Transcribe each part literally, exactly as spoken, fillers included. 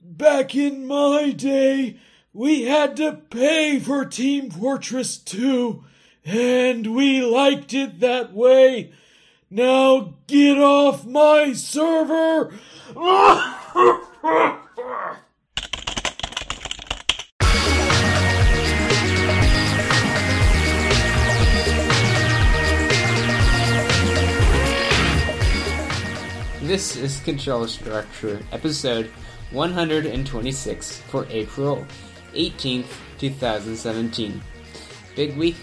Back in my day, we had to pay for Team Fortress two, and we liked it that way. Now get off my server! This is Control Structure, episode one hundred twenty-six for April eighteenth, twenty seventeen. Big week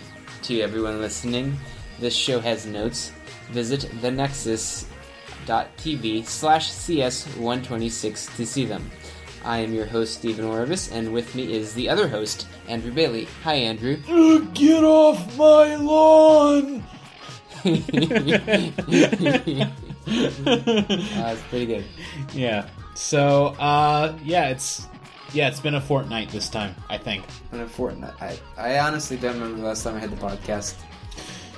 to everyone listening. This show has notes. Visit the nexus dot t v slash c s one twenty-six to see them. I am your host, Stephen Orvis, and with me is the other host, Andrew Bailey. Hi, Andrew. Get off my lawn! That's uh, pretty good. Yeah. So, uh, yeah, it's yeah, it's been a fortnight this time, I think. Been a fortnight. I, I honestly don't remember the last time I had the podcast.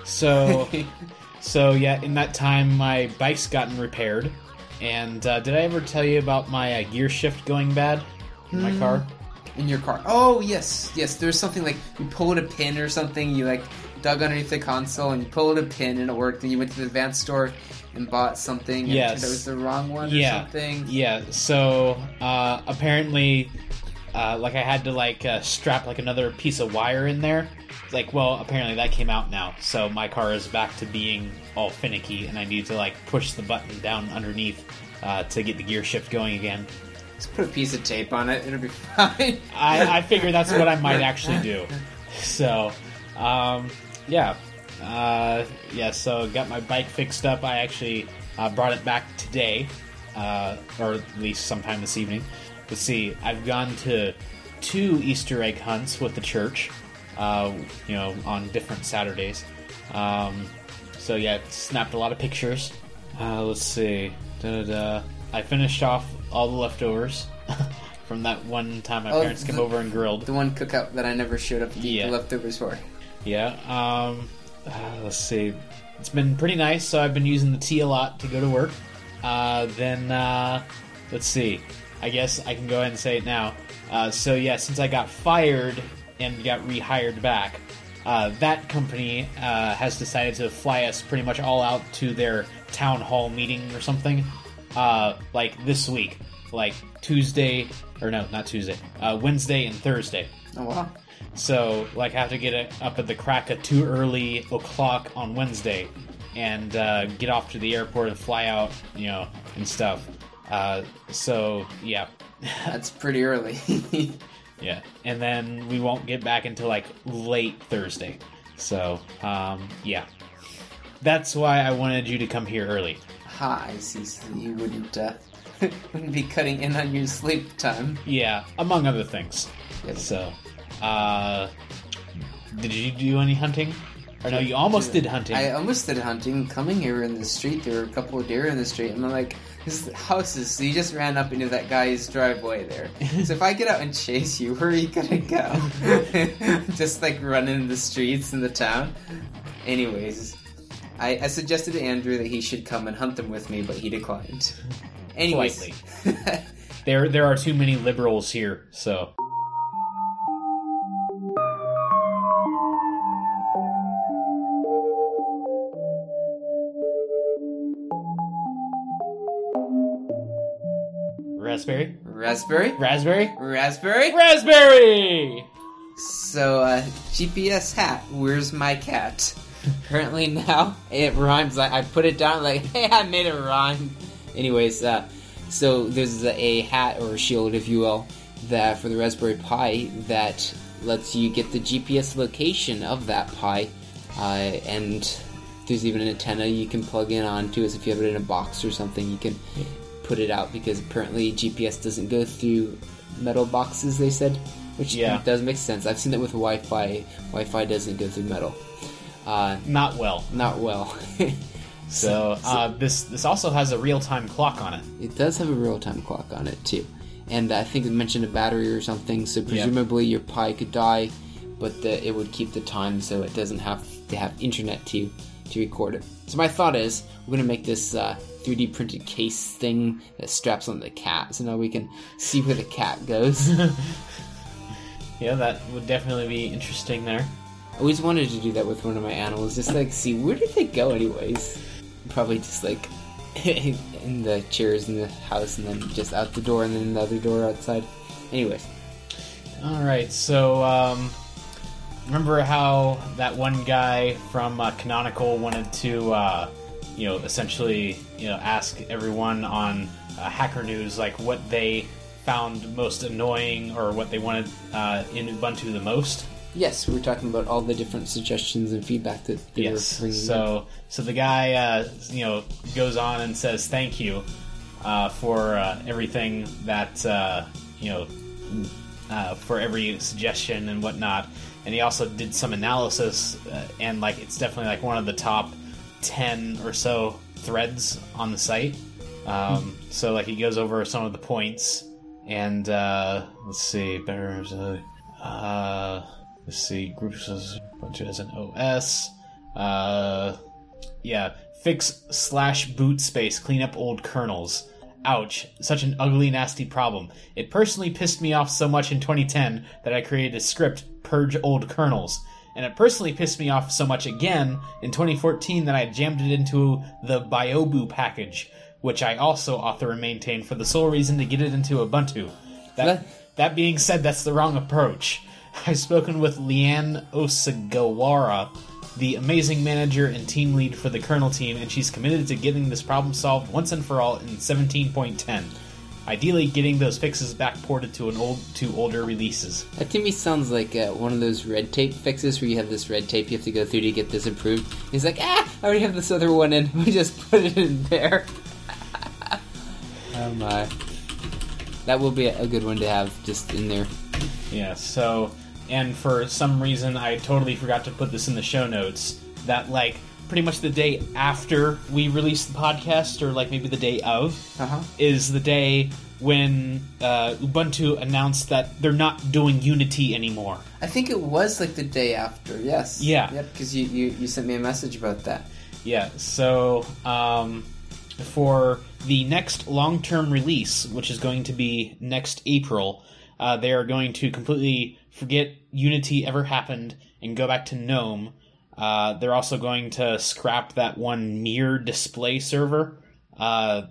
So, so yeah, in that time, my bike's gotten repaired. And uh, did I ever tell you about my uh, gear shift going bad in mm. my car? In your car? Oh, yes, yes. There was something like you pulled a pin or something. You like dug underneath the console and you pulled a pin and it worked. And you went to the advanced store and bought something, and yes. It was the wrong one yeah. or something. Yeah, so uh, apparently, uh, like I had to like uh, strap like another piece of wire in there. Like, well, apparently that came out now, so my car is back to being all finicky, and I need to like push the button down underneath uh, to get the gear shift going again. Just put a piece of tape on it; it'll be fine. I, I figure that's what I might actually do. So, um, yeah. Uh, yeah, so got my bike fixed up. I actually uh, brought it back today, uh, or at least sometime this evening. Let's see, I've gone to two Easter egg hunts with the church, uh, you know, on different Saturdays. Um, so yeah, snapped a lot of pictures. Uh, let's see, da-da-da. I finished off all the leftovers from that one time my oh, parents came the, over and grilled. The one cookout that I never showed up to eat yeah. the leftovers for. Yeah, um... Uh, let's see. It's been pretty nice, so I've been using the T a lot to go to work. Uh, then, uh, let's see. I guess I can go ahead and say it now. Uh, so, yeah, since I got fired and got rehired back, uh, that company uh, has decided to fly us pretty much all out to their town hall meeting or something. Uh, like, this week. Like, Tuesday... Or, no, not Tuesday. Uh, Wednesday and Thursday. Oh, wow. So, like, I have to get it up at the crack of too early o'clock on Wednesday and uh, get off to the airport and fly out, you know, and stuff. Uh, so, yeah. That's pretty early. Yeah. And then we won't get back until, like, late Thursday. So, um, yeah. That's why I wanted you to come here early. Ha, I see. So you wouldn't, uh, wouldn't be cutting in on your sleep time. Yeah, among other things. Yes. So... Uh, did you do any hunting? Or no, you almost did hunting. I almost did hunting. Coming here in the street, there were a couple of deer in the street, and I'm like, this house is... So you just ran up into that guy's driveway there. So if I get out and chase you, where are you gonna go? Just, like, running the streets in the town? Anyways, I, I suggested to Andrew that he should come and hunt them with me, but he declined. Anyways. Politely. there, there are too many liberals here, so... Raspberry? Raspberry? Raspberry? Raspberry? Raspberry! So, uh, G P S hat, where's my cat? Apparently now, it rhymes. Like, I put it down like, hey, I made it rhyme. Anyways, uh, so there's a hat or a shield, if you will, that for the Raspberry Pi that lets you get the G P S location of that Pi. Uh, and there's even an antenna you can plug in onto as if you have it in a box or something. You can... put it out because apparently G P S doesn't go through metal boxes, they said, which yeah. does make sense. I've seen that with Wi-Fi. Wi-Fi doesn't go through metal. Uh, not well. Not well. so uh, so, this this also has a real-time clock on it. It does have a real-time clock on it, too. And I think it mentioned a battery or something, so presumably yep. your Pi could die, but the, it would keep the time so it doesn't have to have internet to, to record it. So my thought is, we're going to make this... Uh, three D printed case thing that straps on the cat, so now we can see where the cat goes. Yeah, that would definitely be interesting there. I always wanted to do that with one of my animals, just like see where did they go anyways. Probably just like in the chairs in the house, and then just out the door, and then another door outside. Anyways. Alright, so um, remember how that one guy from uh, Canonical wanted to uh, you know, essentially, you know, ask everyone on uh, Hacker News like what they found most annoying or what they wanted uh, in Ubuntu the most? Yes, we were talking about all the different suggestions and feedback that they yes. were bringing so, in. So the guy, uh, you know, goes on and says thank you uh, for uh, everything that, uh, you know, uh, for every suggestion and whatnot. And he also did some analysis, uh, and, like, it's definitely, like, one of the top ten or so threads on the site. Um, mm. So, like, he goes over some of the points, and, uh, let's see, better, uh... let's see, groups as much as an O S. Uh, yeah, fix slash boot space, clean up old kernels. Ouch, such an ugly, nasty problem. It personally pissed me off so much in twenty ten that I created a script, purge old kernels. And it personally pissed me off so much again in twenty fourteen that I jammed it into the Biobu package, which I also author and maintain for the sole reason to get it into Ubuntu. That, that being said, that's the wrong approach. I've spoken with Leanne Osagawara, the amazing manager and team lead for the kernel team, and she's committed to getting this problem solved once and for all in seventeen point ten. Ideally, getting those fixes back ported to an old to older releases. That to me sounds like uh, one of those red tape fixes where you have this red tape you have to go through to get this improved. And he's like, ah, I already have this other one in. We just put it in there. Oh my. That will be a good one to have just in there. Yeah, so... and for some reason, I totally forgot to put this in the show notes, that, like, pretty much the day after we released the podcast, or, like, maybe the day of, uh-huh. is the day when uh, Ubuntu announced that they're not doing Unity anymore. I think it was, like, the day after, yes. Yeah. Yep, because you, you, you sent me a message about that. Yeah, so, um, for the next long-term release, which is going to be next April... Uh, they are going to completely forget Unity ever happened and go back to GNOME. Uh, they're also going to scrap that one mirror display server uh,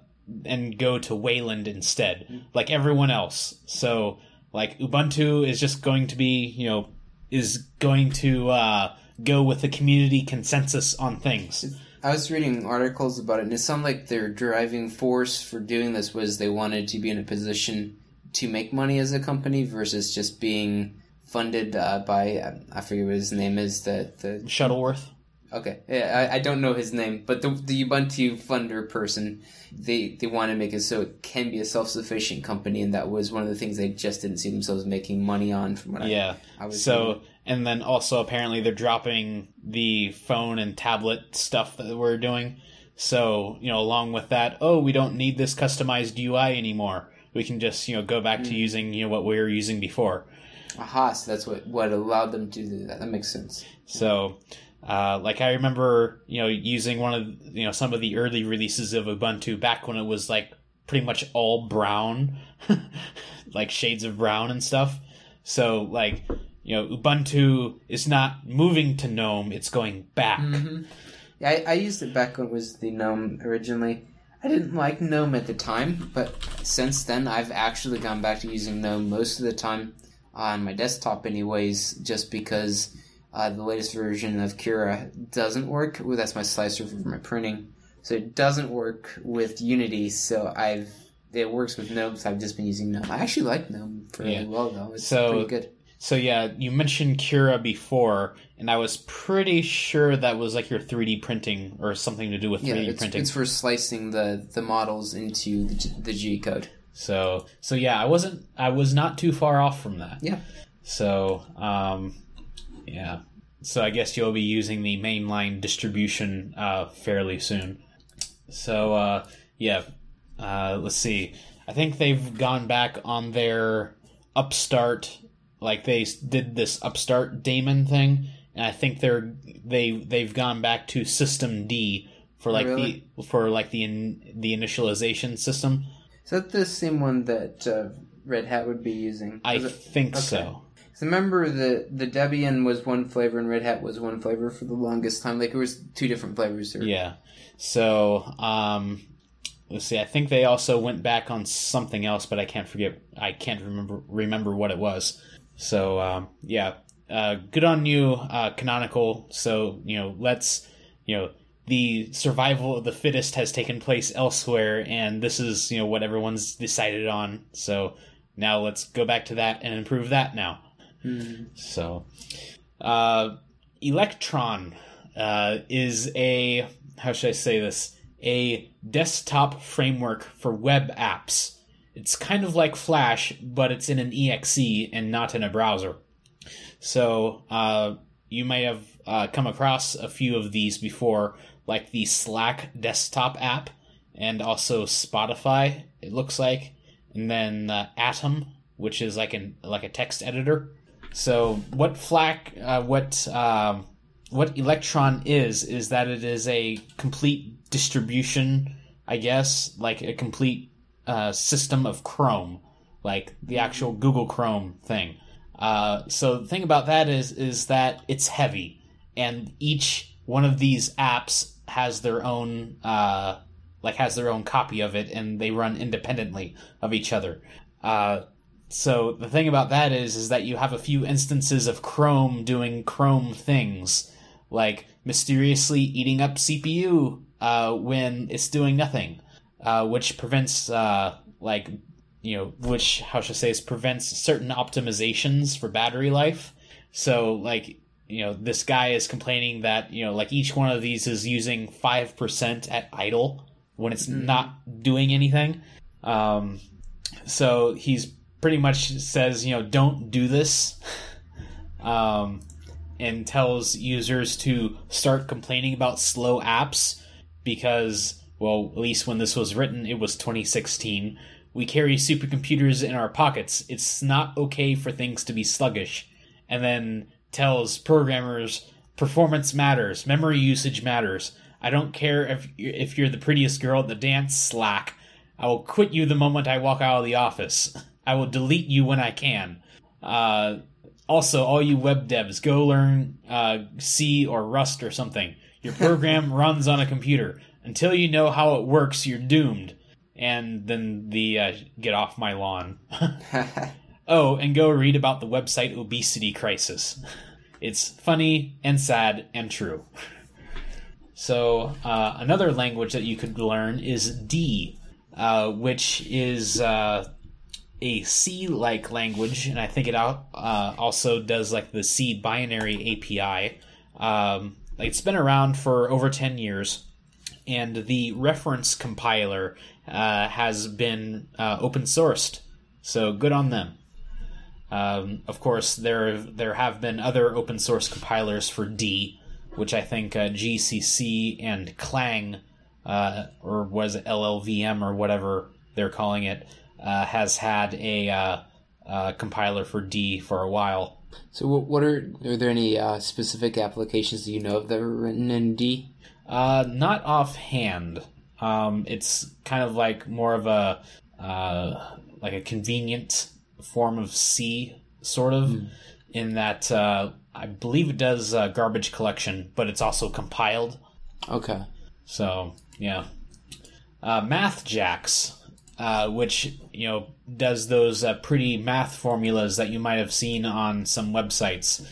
and go to Wayland instead, like everyone else. So, like, Ubuntu is just going to be, you know, is going to uh, go with the community consensus on things. I was reading articles about it, and it sounded like their driving force for doing this was they wanted to be in a position... to make money as a company versus just being funded uh, by, um, I forget what his name is, the... the... Shuttleworth. Okay, yeah, I, I don't know his name, but the, the Ubuntu funder person, they, they want to make it so it can be a self-sufficient company, and that was one of the things they just didn't see themselves making money on from what yeah. I, I was so thinking. And then also apparently they're dropping the phone and tablet stuff that we're doing, so, you know, along with that, oh, we don't need this customized U I anymore. We can just, you know, go back mm. to using, you know, what we were using before. Aha, so that's what, what allowed them to do that. That makes sense. So, uh, like, I remember, you know, using one of, you know, some of the early releases of Ubuntu back when it was, like, pretty much all brown, like shades of brown and stuff. So, like, you know, Ubuntu is not moving to GNOME, it's going back. Mm-hmm. Yeah, I, I used it back when it was the GNOME originally. I didn't like GNOME at the time, but since then I've actually gone back to using GNOME most of the time on my desktop anyways, just because uh, the latest version of Cura doesn't work. Ooh, that's my slicer for my printing. So it doesn't work with Unity, so I've it works with GNOME, so I've just been using GNOME. I actually like GNOME pretty yeah. well, though. It's so, pretty good. So yeah, you mentioned Cura before, and I was pretty sure that was like your three D printing or something to do with yeah, three D it's, printing. It's for slicing the, the models into the, the G code. So so yeah, I wasn't I was not too far off from that. Yeah. So um, yeah, so I guess you'll be using the mainline distribution uh, fairly soon. So uh, yeah, uh, let's see. I think they've gone back on their Upstart. Like they did this Upstart daemon thing, and I think they're they they've gone back to System D for like really? the for like the in, the initialization system. Is that the same one that uh, Red Hat would be using? I it? think okay. so. So remember the the Debian was one flavor and Red Hat was one flavor for the longest time. Like it was two different flavors. Or... Yeah. So um, let's see. I think they also went back on something else, but I can't forget. I can't remember remember what it was. So um, yeah. Uh, good on you, uh, Canonical. So you know, let's you know. The survival of the fittest has taken place elsewhere, and this is, you know, what everyone's decided on. So now let's go back to that and improve that now. Mm-hmm. So, uh, Electron uh, is a, how should I say this, a desktop framework for web apps. It's kind of like Flash, but it's in an E X E and not in a browser. So uh, you may have uh, come across a few of these before, like the Slack desktop app, and also Spotify, it looks like, and then uh, Atom, which is like an like a text editor. So what Flack, uh, what um, what Electron is is that it is a complete distribution, I guess, like a complete uh, system of Chrome, like the actual Google Chrome thing. Uh, so the thing about that is is that it's heavy, and each one of these apps has their own, uh, like has their own copy of it, and they run independently of each other. Uh, so the thing about that is, is that you have a few instances of Chrome doing Chrome things, like mysteriously eating up C P U uh, when it's doing nothing, uh, which prevents, uh, like, you know, which how should I say, is prevents certain optimizations for battery life. So like, you know, this guy is complaining that, you know, like each one of these is using five percent at idle when it's mm. not doing anything. Um, so he's pretty much says, you know, don't do this, um, and tells users to start complaining about slow apps because, well, at least when this was written, it was twenty sixteen. We carry supercomputers in our pockets. It's not okay for things to be sluggish. And then tells programmers, performance matters, memory usage matters. I don't care if if you're the prettiest girl at the dance, Slack. I will quit you the moment I walk out of the office. I will delete you when I can. Uh, also, all you web devs, go learn uh, C or Rust or something. Your program runs on a computer. Until you know how it works, you're doomed. And then the uh, get off my lawn. Oh, and go read about the website Obesity Crisis. It's funny and sad and true. So uh, another language that you could learn is D, uh, which is uh, a C-like language, and I think it out, uh, also does like the C binary A P I. Um, it's been around for over ten years, and the reference compiler uh, has been uh, open-sourced, so good on them. Um, of course, there there have been other open source compilers for D, which I think uh, G C C and Clang, uh, or was it L L V M or whatever they're calling it, uh, has had a uh, uh, compiler for D for a while. So, what are are there any uh, specific applications that you know of that were written in D? Uh, not offhand. Um, it's kind of like more of a uh, like a convenient form of C, sort of, mm. in that uh, I believe it does uh, garbage collection, but it's also compiled. Okay. So, yeah. Uh, MathJax, uh, which, you know, does those uh, pretty math formulas that you might have seen on some websites.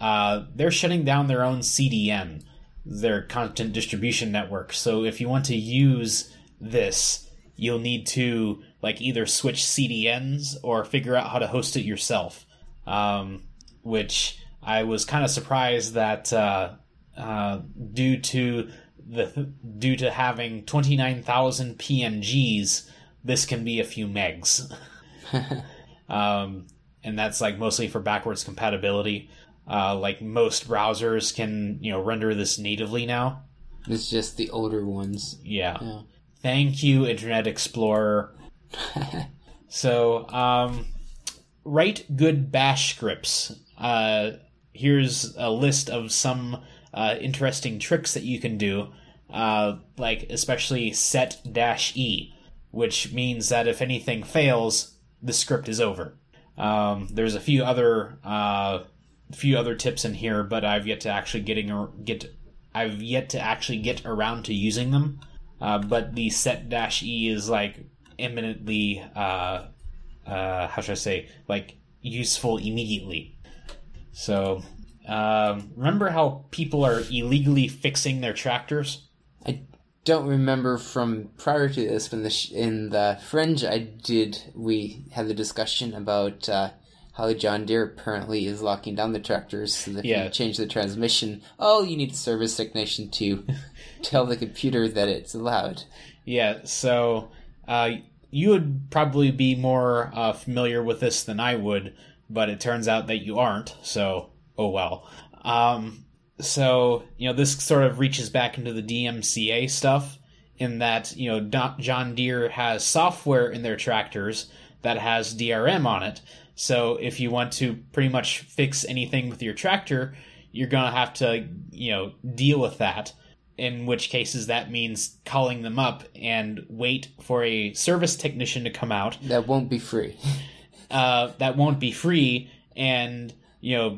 Uh, they're shutting down their own C D N, their content distribution network. So if you want to use this, you'll need to like either switch C D Ns or figure out how to host it yourself, um, which I was kind of surprised that uh, uh, due to the due to having twenty-nine thousand P N Gs, this can be a few megs, um, and that's like mostly for backwards compatibility. Uh, like most browsers can, you know, render this natively now. It's just the older ones. Yeah. yeah. Thank you, Internet Explorer. So, um, write good bash scripts. Uh, here's a list of some uh, interesting tricks that you can do uh, like especially set dash E, which means that if anything fails, the script is over. Um, there's a few other uh, few other tips in here, but I've yet to actually getting or get I've yet to actually get around to using them. Uh, but the set dash E is like eminently uh, uh, how should I say like useful immediately. So uh, remember how people are illegally fixing their tractors? I don't remember from prior to this. When the sh- in the Fringe I did, we had the discussion about uh, how John Deere apparently is locking down the tractors so that yeah. if you change the transmission, oh, you need a service technician to tell the computer that it's allowed. Yeah, so uh, you would probably be more uh, familiar with this than I would, but it turns out that you aren't, so oh well. Um, so, you know, this sort of reaches back into the D M C A stuff in that, you know, John Deere has software in their tractors that has D R M on it. So if you want to pretty much fix anything with your tractor, you're going to have to, you know, deal with that, in which cases that means calling them up and wait for a service technician to come out. That won't be free. Uh, that won't be free, and, you know,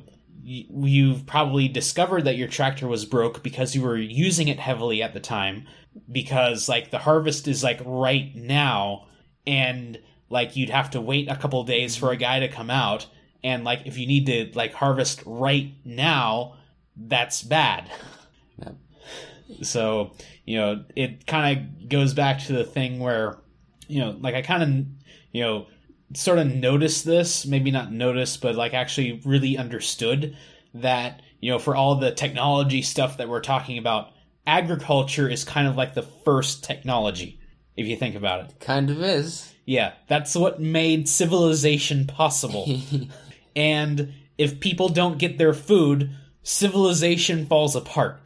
y- you've probably discovered that your tractor was broke because you were using it heavily at the time, because, like, the harvest is, like, right now, and, like, you'd have to wait a couple days for a guy to come out, and, like, if you need to, like, harvest right now, that's bad. Yep. So, you know, it kind of goes back to the thing where, you know, like, I kind of, you know, sort of noticed this, maybe not noticed, but like actually really understood that, you know, for all the technology stuff that we're talking about, agriculture is kind of like the first technology, if you think about it. Kind of is. Yeah, that's what made civilization possible. And if people don't get their food, civilization falls apart.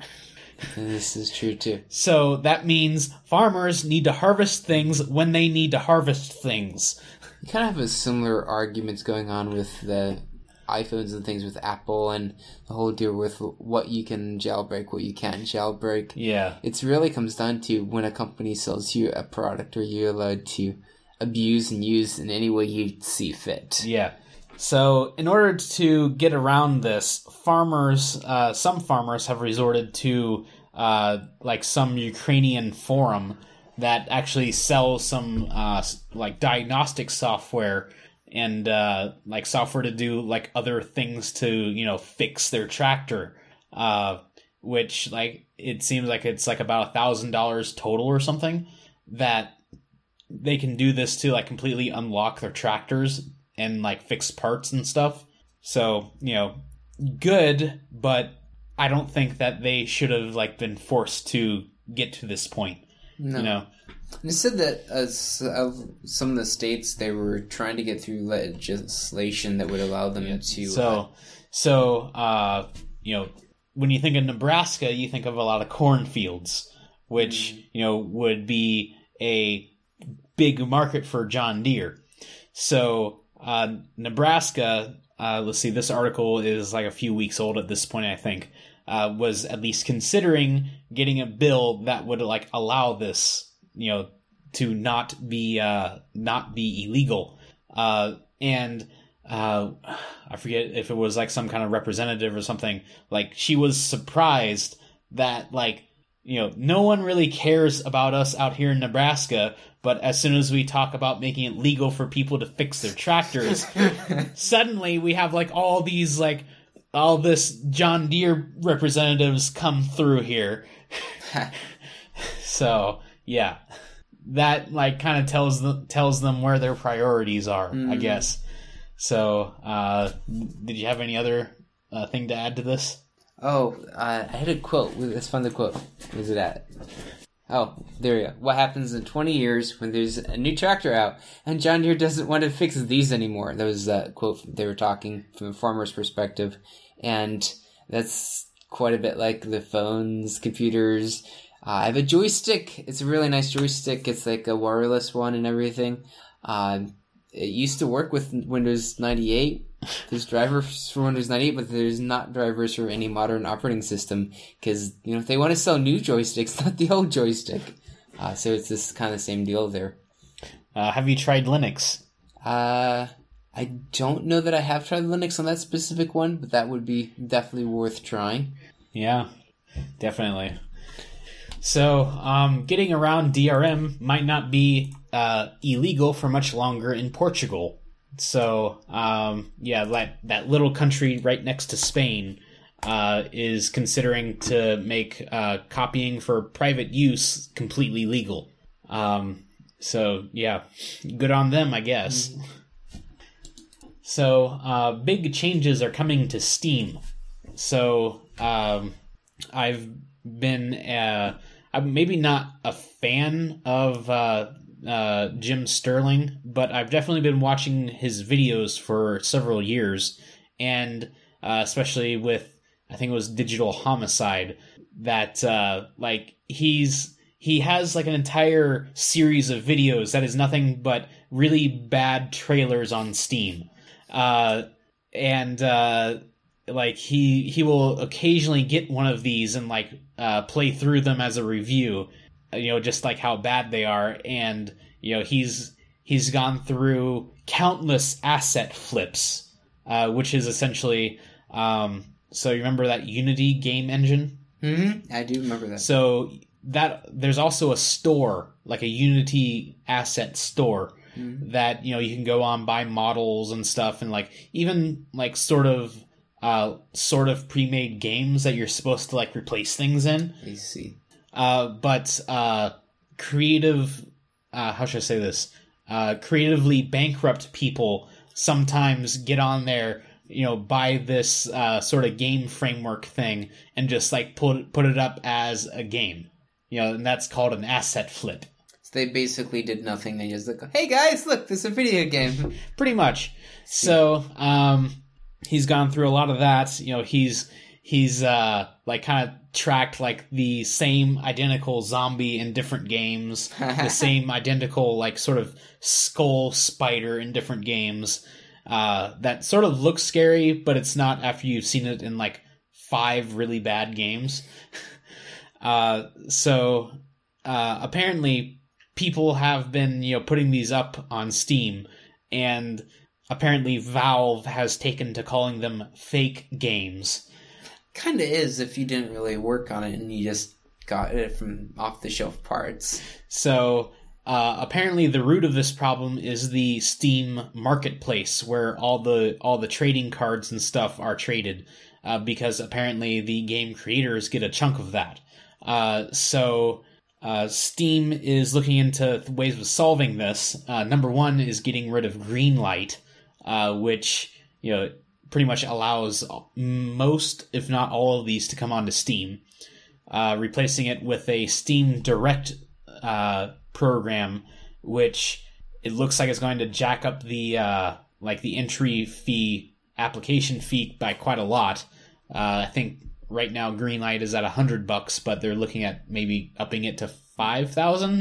And this is true too. So that means farmers need to harvest things when they need to harvest things. You kind of have a similar arguments going on with the iPhones and things with Apple and the whole deal with what you can jailbreak, what you can't jailbreak. Yeah. It really comes down to when a company sells you a product, are you allowed to abuse and use in any way you see fit? Yeah. So in order to get around this, farmers, uh, some farmers have resorted to uh, like some Ukrainian forum that actually sells some uh, like diagnostic software and uh, like software to do like other things to, you know, fix their tractor, uh, which like it seems like it's like about a thousand dollars total or something that they can do this to like completely unlock their tractors and like fix parts and stuff. So, you know, good, but I don't think that they should have like been forced to get to this point. No. You know, they said that uh, some of the states, they were trying to get through legislation that would allow them yeah. to. So, uh, so uh, you know, when you think of Nebraska, you think of a lot of cornfields, which mm-hmm. you know would be a big market for John Deere. So uh, Nebraska, uh, let's see, this article is like a few weeks old at this point, I think. Uh, was at least considering getting a bill that would like allow this, you know, to not be uh, not be illegal. Uh, and uh, I forget if it was like some kind of representative or something. Like she was surprised that like, you know, no one really cares about us out here in Nebraska. But as soon as we talk about making it legal for people to fix their tractors, suddenly we have like all these like. All this John Deere representatives come through here. So, yeah. That, like, kind of tells them, tells them where their priorities are, mm. I guess. So, uh, did you have any other uh, thing to add to this? Oh, uh, I had a quote. Let's find the quote. Where's it at? Oh, there we go. What happens in twenty years when there's a new tractor out and John Deere doesn't want to fix these anymore? That was a quote they were talking from a farmer's perspective. And that's quite a bit like the phones, computers. Uh, I have a joystick. It's a really nice joystick. It's like a wireless one and everything. Uh, it used to work with Windows ninety-eight. There's drivers for Windows ninety-eight, but there's not drivers for any modern operating system, because, you know, if they want to sell new joysticks, not the old joystick. Uh, so it's this kind of same deal there. Uh, have you tried Linux? Uh, I don't know that I have tried Linux on that specific one, but that would be definitely worth trying. Yeah, definitely. So, um, getting around D R M might not be uh, illegal for much longer in Portugal. So, um, yeah, that, that little country right next to Spain uh, is considering to make uh, copying for private use completely legal. Um, so, yeah, good on them, I guess. Mm-hmm. So, uh, big changes are coming to Steam. So, um, I've been, uh, I'm maybe not a fan of... Uh, Uh, Jim Sterling, but I've definitely been watching his videos for several years, and uh, especially with, I think it was Digital Homicide, that uh, like he's he has like an entire series of videos that is nothing but really bad trailers on Steam, uh, and uh, like he he will occasionally get one of these and like uh, play through them as a review. You know, just like how bad they are, and you know he's he's gone through countless asset flips, uh, which is essentially. Um, so you remember that Unity game engine? Mm-hmm. I do remember that. So that there's also a store, like a Unity asset store, mm-hmm. that you know you can go on, buy models and stuff, and like even like sort of uh, sort of pre-made games that you're supposed to like replace things in. I see. Uh, but, uh, creative, uh, how should I say this? Uh, creatively bankrupt people sometimes get on there, you know, buy this, uh, sort of game framework thing and just like put, put it up as a game, you know, and that's called an asset flip. So they basically did nothing. They just like, hey guys, look, this is a video game. Pretty much. So, um, he's gone through a lot of that, you know, he's, he's, uh, like kind of tracked like the same identical zombie in different games, the same identical like sort of skull spider in different games, uh, that sort of looks scary, but it's not after you've seen it in like five really bad games. uh, so, uh, apparently people have been, you know, putting these up on Steam, and apparently Valve has taken to calling them fake games. Kind of is if you didn't really work on it and you just got it from off-the-shelf parts. So, uh, apparently the root of this problem is the Steam marketplace where all the all the trading cards and stuff are traded, uh, because apparently the game creators get a chunk of that. Uh, so, uh, Steam is looking into ways of solving this. Uh, number one is getting rid of Greenlight, uh, which, you know... pretty much allows most, if not all of these to come onto Steam, uh, replacing it with a Steam Direct uh, program, which it looks like it's going to jack up the uh, like the entry fee, application fee by quite a lot. Uh, I think right now Greenlight is at a hundred bucks, but they're looking at maybe upping it to five thousand.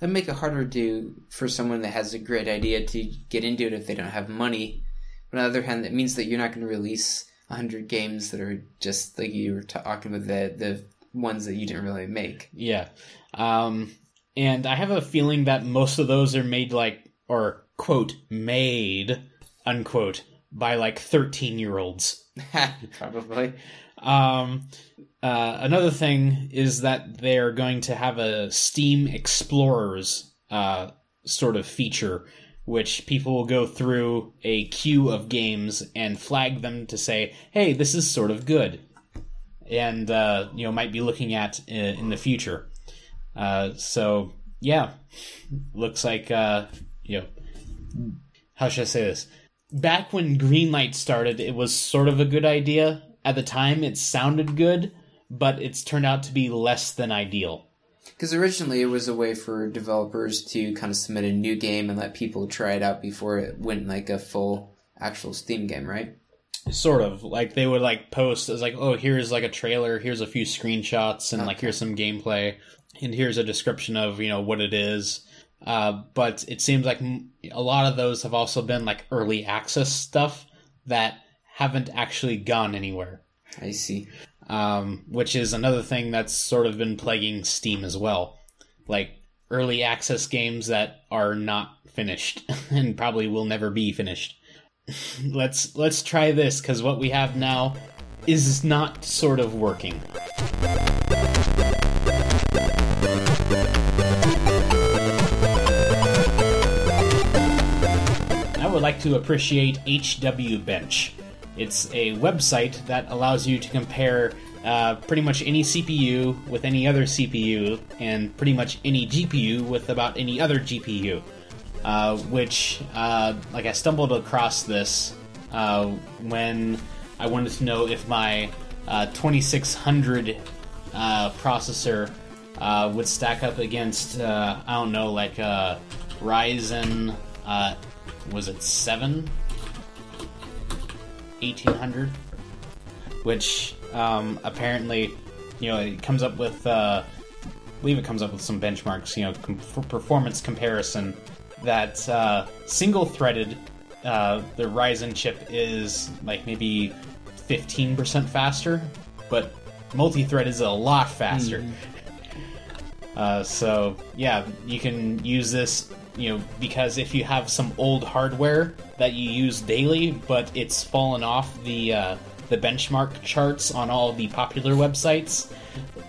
That'd make it harder to for someone that has a great idea to get into it if they don't have money. But on the other hand, that means that you're not going to release one hundred games that are just like you were talking about, the the ones that you didn't really make. Yeah. Um, and I have a feeling that most of those are made like, or quote, made, unquote, by like thirteen-year-olds. Probably. Um, uh, another thing is that they're going to have a Steam Explorers uh, sort of feature, which people will go through a queue of games and flag them to say, hey, this is sort of good, and, uh, you know, might be looking at in the future. Uh, so, yeah, looks like, uh, you know, how should I say this? Back when Greenlight started, it was sort of a good idea. At the time, it sounded good, but it's turned out to be less than ideal. Because originally it was a way for developers to kind of submit a new game and let people try it out before it went like a full actual Steam game, right? Sort of. Like they would like post as like, oh, here's like a trailer, here's a few screenshots, and okay. like here's some gameplay, and here's a description of, you know, what it is. Uh, but it seems like a lot of those have also been like early access stuff that haven't actually gone anywhere. I see. Um, which is another thing that's sort of been plaguing Steam as well. Like, early access games that are not finished and probably will never be finished. let's let's try this, because what we have now is not sort of working. I would like to appreciate H W Bench. It's a website that allows you to compare uh, pretty much any C P U with any other C P U and pretty much any G P U with about any other G P U, uh, which, uh, like, I stumbled across this uh, when I wanted to know if my uh, twenty-six hundred uh, processor uh, would stack up against, uh, I don't know, like a Ryzen, uh, was it seven? eighteen hundred, which um, apparently, you know, it comes up with, uh, I believe it comes up with some benchmarks, you know, com performance comparison, that uh, single-threaded, uh, the Ryzen chip is like maybe fifteen percent faster, but multi-thread is a lot faster. Mm. Uh, so, yeah, you can use this, you know, because if you have some old hardware that you use daily, but it's fallen off the uh, the benchmark charts on all the popular websites,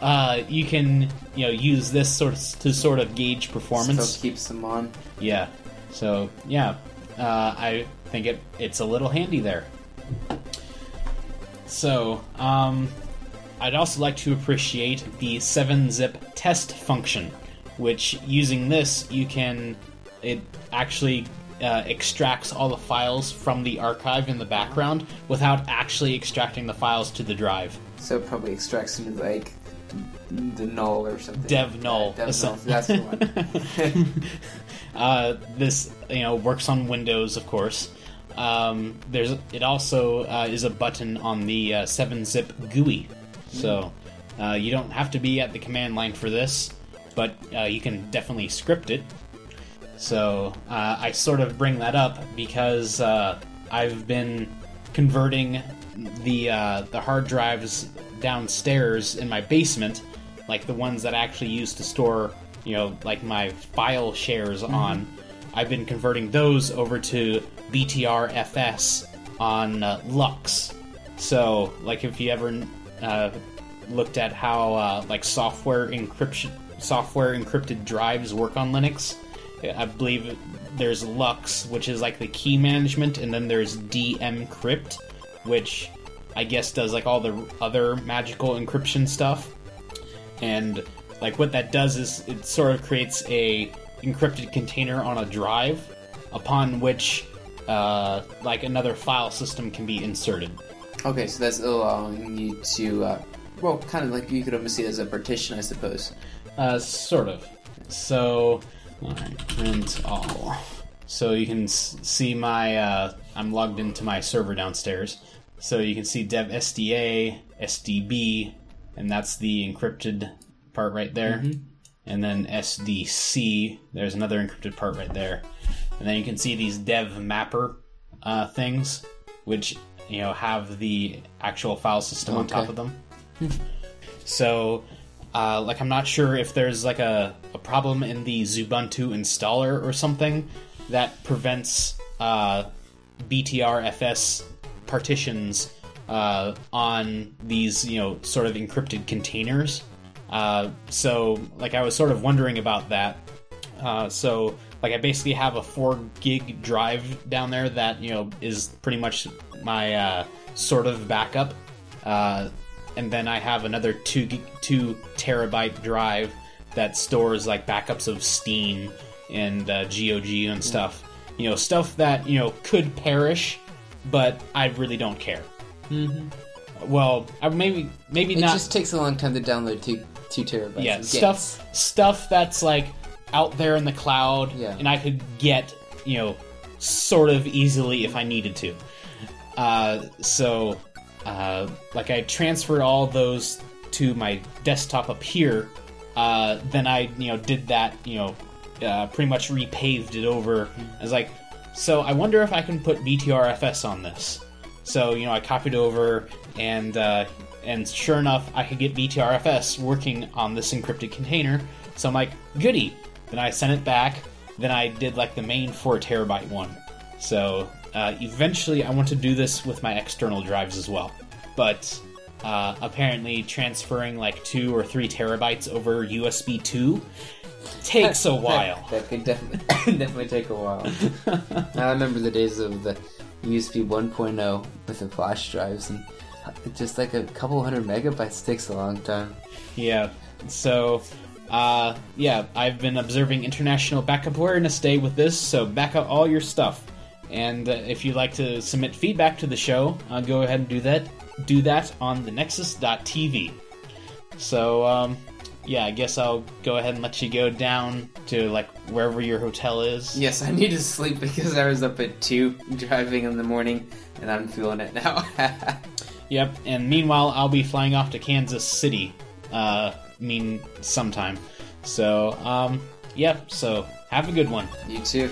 uh, you can, you know, use this sort of, to sort of gauge performance. Still keeps them on. Yeah. So yeah, uh, I think it it's a little handy there. So um, I'd also like to appreciate the seven zip test function, which, using this, you can, it actually uh, extracts all the files from the archive in the background without actually extracting the files to the drive. So it probably extracts into, like, the null or something. Dev null. Yeah, dev null. That's the one. uh, this, you know, works on Windows, of course. Um, there's, it also uh, is a button on the uh, seven zip G U I. So uh, you don't have to be at the command line for this, but uh, you can definitely script it. So uh, I sort of bring that up because uh, I've been converting the uh, the hard drives downstairs in my basement, like the ones that I actually use to store, you know, like my file shares mm-hmm. on. I've been converting those over to B T R F S on uh, Lux. So, like, if you ever uh, looked at how uh, like software encryption. software encrypted drives work on Linux. I believe there's Lux, which is like the key management, and then there's D M Crypt, which I guess does like all the other magical encryption stuff. And like what that does is it sort of creates a encrypted container on a drive upon which uh, like another file system can be inserted. Okay, so that's allowing you to, uh, well, kind of like you could almost see it as a partition, I suppose. Uh, sort of. So, alright, print all. So you can s see my, uh, I'm logged into my server downstairs. So you can see dev S D A, S D B, and that's the encrypted part right there. Mm-hmm. And then S D C, there's another encrypted part right there. And then you can see these dev mapper uh, things, which, you know, have the actual file system okay. on top of them. So... Uh, like, I'm not sure if there's, like, a, a problem in the Ubuntu installer or something that prevents uh, B T R F S partitions uh, on these, you know, sort of encrypted containers. Uh, so, like, I was sort of wondering about that. Uh, so, like, I basically have a four gig drive down there that, you know, is pretty much my uh, sort of backup. Uh And then I have another two two terabyte drive that stores like backups of Steam and uh, G O G and stuff. Mm. You know, stuff that, you know, could perish, but I really don't care. Mm-hmm. Well, I, maybe maybe it not. It just takes a long time to download two two terabytes. Yeah, stuff stuff that's like out there in the cloud, yeah. and I could get, you know, sort of easily if I needed to. Uh, so. Uh, like, I transferred all those to my desktop up here, uh, then I, you know, did that, you know, uh, pretty much repaved it over. I was like, so I wonder if I can put B T R F S on this. So, you know, I copied over, and uh, and sure enough, I could get B T R F S working on this encrypted container. So I'm like, goody. Then I sent it back. Then I did like the main four terabyte one. So uh, eventually, I want to do this with my external drives as well. But uh, apparently, transferring like two or three terabytes over U S B two takes a while. That could definitely definitely take a while. I remember the days of the U S B one point oh with the flash drives, and just like a couple hundred megabytes takes a long time. Yeah. So, uh, yeah, I've been observing International Backup Awareness Day with this, so back up all your stuff. And uh, if you'd like to submit feedback to the show, uh, go ahead and do that. Do that on the nexus dot t v. So, um, yeah, I guess I'll go ahead and let you go down to, like, wherever your hotel is. Yes, I need to sleep because I was up at two driving in the morning, and I'm feeling it now. Yep, and meanwhile, I'll be flying off to Kansas City, uh, I mean, sometime. So, um, yep, yeah, so have a good one. You too.